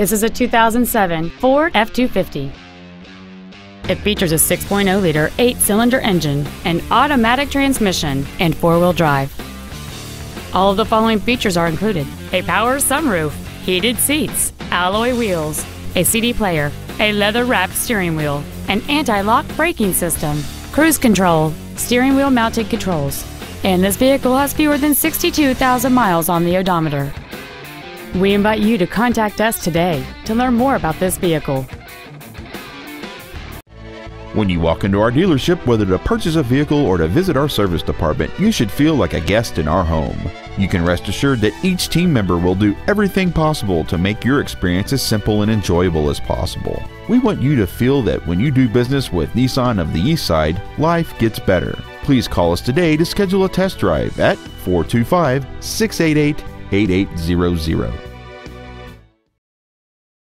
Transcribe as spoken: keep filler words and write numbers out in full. This is a two thousand seven Ford F two fifty. It features a six point oh liter eight-cylinder engine, an automatic transmission, and four-wheel drive. All of the following features are included: a power sunroof, heated seats, alloy wheels, a C D player, a leather-wrapped steering wheel, an anti-lock braking system, cruise control, steering wheel mounted controls. And this vehicle has fewer than sixty-two thousand miles on the odometer. We invite you to contact us today to learn more about this vehicle. When you walk into our dealership, whether to purchase a vehicle or to visit our service department, you should feel like a guest in our home. You can rest assured that each team member will do everything possible to make your experience as simple and enjoyable as possible. We want you to feel that when you do business with Nissan of the East Side, life gets better. Please call us today to schedule a test drive at four two five, six eight eight, eight eight zero zero.